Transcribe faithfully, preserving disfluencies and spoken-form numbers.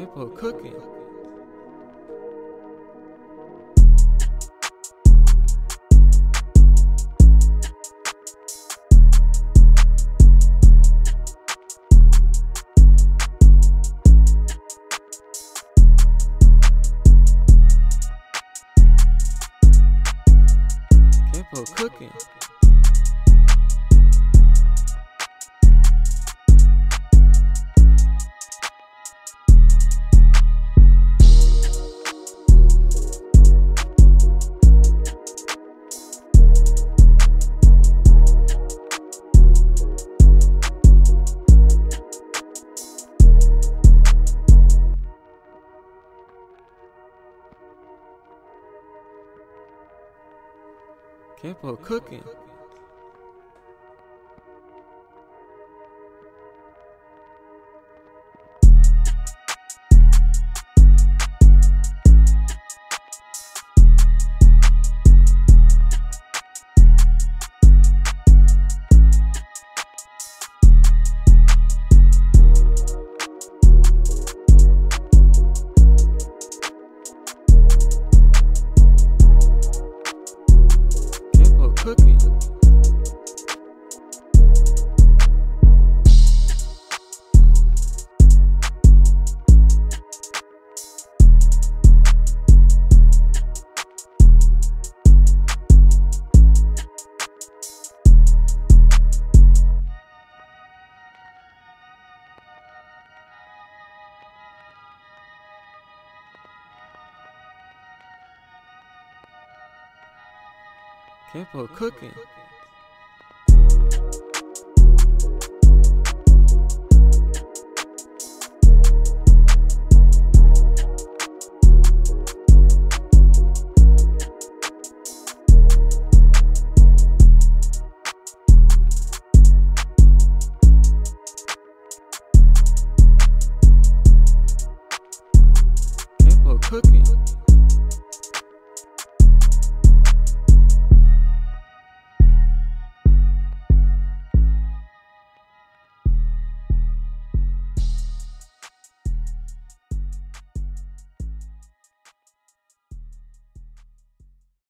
People cooking. People cooking. Kampo cooking. Cooking. Kampo cooking. Kampo cooking.